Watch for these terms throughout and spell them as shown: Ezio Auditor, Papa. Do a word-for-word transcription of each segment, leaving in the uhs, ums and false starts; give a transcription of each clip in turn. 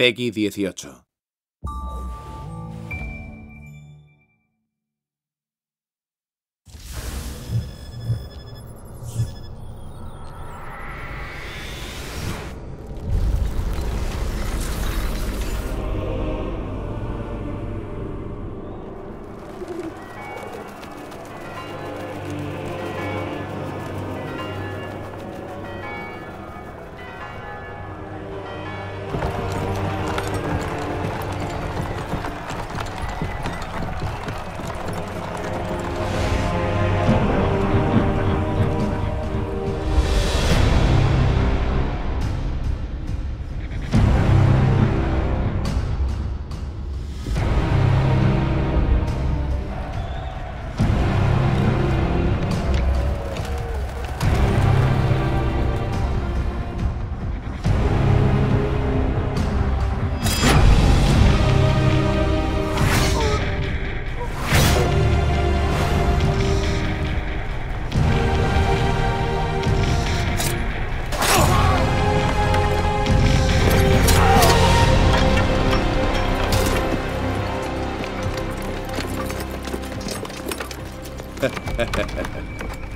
Peggy dieciocho.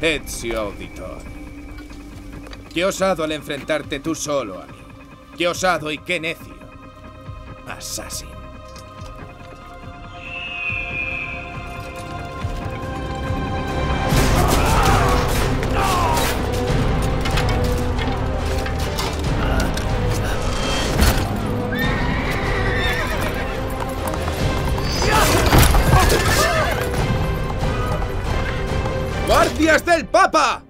Ezio Auditor, qué osado al enfrentarte tú solo a mí. Qué osado y qué necio. Asesino. ¡Guardias del Papa!